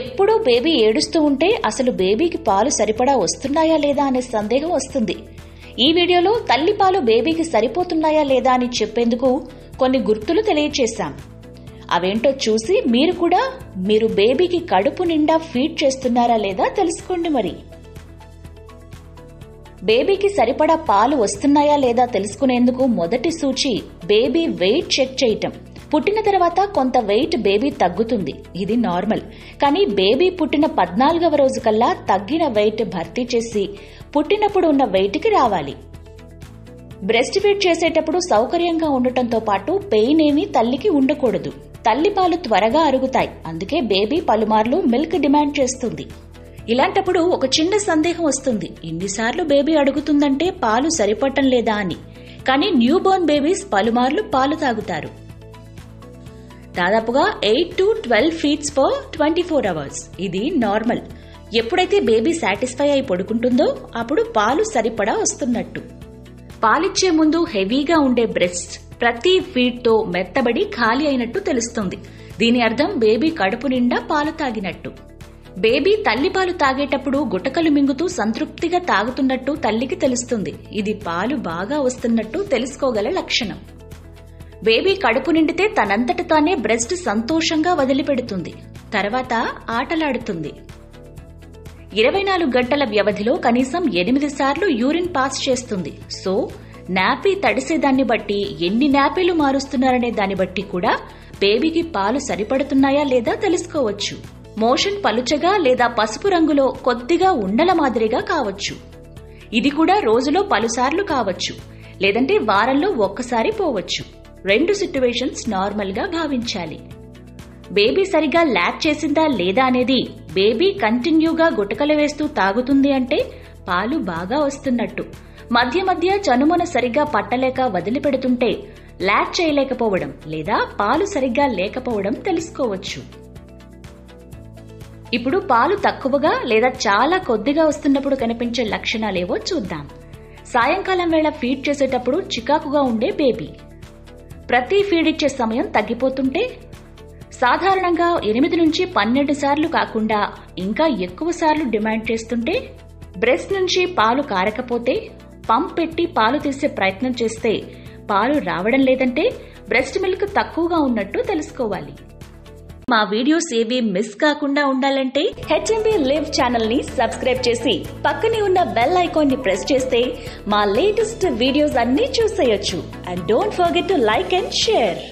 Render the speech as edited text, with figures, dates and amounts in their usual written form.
ఎప్పుడూ బేబీ ఏడుస్తూ ఉంటే అసలు బేబీకి పాలు సరిపడా వస్తున్నాయా లేదా అనే సందేహం వస్తుంది. ఈ వీడియోలో తల్లి పాలు బేబీకి సరిపోతున్నాయా లేదా అని చెప్పేందుకు కొన్ని గుర్తులు తెలియచేశాం. అవేంటో చూసి మీరు కూడా మీరు బేబీకి కడుపు నిండా ఫీడ్ చేస్తున్నారా లేదా తెలుసుకోండి. మరి బేబీకి సరిపడా పాలు వస్తున్నాయా లేదా తెలుసుకునేందుకు మొదటి సూచి బేబీ వెయిట్ చెక్ చేయటం. పుట్టిన తర్వాత కొంత వెయిట్ బేబీ తగ్గుతుంది, ఇది నార్మల్. కానీ బేబీ పుట్టిన 14వ రోజు కల్లా తగ్గిన వెయిట్ భర్తీ చేసి పుట్టినప్పుడు ఉన్న వెయిట్కి రావాలి. బ్రెస్ట్ ఫీడ్ చేసేటప్పుడు సౌకర్యంగా ఉండటంతో పాటు పెయిన్ ఏమీ తల్లికి ఉండకూడదు. తల్లిపాలు త్వరగా అరుగుతాయి, అందుకే బేబీ పలుమార్లు మిల్క్ డిమాండ్ చేస్తుంది. ఇలాంటప్పుడు ఒక చిన్న సందేహం వస్తుంది, ఇన్నిసార్లు బేబీ అడుగుతుందంటే పాలు సరిపడటం లేదా అని. కానీ న్యూబోర్న్ బేబీస్ పలుమార్లు పాలు తాగుతారు, దాదాపుగా 8 to 12 ఫీడ్స్ పర్ 24 అవర్స్, ఇది నార్మల్. ఎప్పుడైతే బేబీ సాటిస్ఫై అయి పడుకుంటుందో అప్పుడు పాలు సరిపడా వస్తున్నట్టు. పాలిచ్చే ముందు హెవీగా ఉండే బ్రెస్ట్ ప్రతి ఫీడ్తో మెత్తబడి ఖాళీ అయినట్టు తెలుస్తుంది. దీని అర్థం బేబీ కడుపు నిండా పాలు తాగినట్టు. బేబీ తల్లిపాలు తాగేటప్పుడు గుటకలు మింగుతూ సంతృప్తిగా తాగుతున్నట్టు తల్లికి తెలుస్తుంది. ఇది పాలు బాగా వస్తున్నట్టు తెలుసుకోగల లక్షణం. బేబీ కడుపు నిండితే తనంతట తానే బ్రెస్ట్ సంతోషంగా వదిలిపెడుతుంది, తర్వాత ఆటలాడుతుంది. 24 గంటల వ్యవధిలో కనీసం 8 సార్లు యూరిన్ పాస్ చేస్తుంది. సో నాపీ తడిసేదాన్ని బట్టి, ఎన్ని నాపీలు మారుస్తున్నారనే దాన్ని బట్టి కూడా బేబీకి పాలు సరిపడుతున్నాయా లేదా తెలుసుకోవచ్చు. మోషన్ పలుచగా లేదా పసుపు రంగులో కొద్దిగా ఉండల మాదిరిగా కావచ్చు. ఇది కూడా రోజులో పలుసార్లు కావచ్చు, లేదంటే వారంలో ఒక్కసారి పోవచ్చు. 2 సిట్యువేషన్స్ నార్మల్గా భావించాలి. బేబీ సరిగా ల్యాక్ చేసిందా లేదా అనేది, బేబీ కంటిన్యూగా గుటకలు వేస్తూ తాగుతుంది అంటే పాలు బాగా వస్తున్నట్టు. మధ్య మధ్య చనుమన సరిగా పట్టలేక వదిలిపెడుతుంటే ల్యాక్ చేయలేకపోవడం లేదా పాలు సరిగ్గా లేకపోవడం తెలుసుకోవచ్చు. ఇప్పుడు పాలు తక్కువగా లేదా చాలా కొద్దిగా వస్తున్నప్పుడు కనిపించే లక్షణాలేవో చూద్దాం. సాయంకాలం వేళ ఫీడ్ చేసేటప్పుడు చికాకుగా ఉండే బేబీ, ప్రతి ఫీడ్ ఇచ్చే సమయం తగ్గిపోతుంటే, సాధారణంగా 8 నుంచి 12 సార్లు కాకుండా ఇంకా ఎక్కువ సార్లు డిమాండ్ చేస్తుంటే, బ్రెస్ట్ నుంచి పాలు కారకపోతే, పంప్ పెట్టి పాలు తీసే ప్రయత్నం చేస్తే పాలు రావడం లేదంటే బ్రెస్ట్ మిల్క్ తక్కువగా ఉన్నట్టు తెలుసుకోవాలి. మా వీడియోస్ ఏవి మిస్ కాకుండా ఉండాలంటే HMB Liv ఛానల్ ని సబ్స్క్రైబ్ చేసి పక్కనే ఉన్న బెల్ ఐకాన్ ని ప్రెస్ చేస్తే మా లేటెస్ట్ వీడియోస్ అన్ని చూసేయొచ్చు. And don't forget to like and share.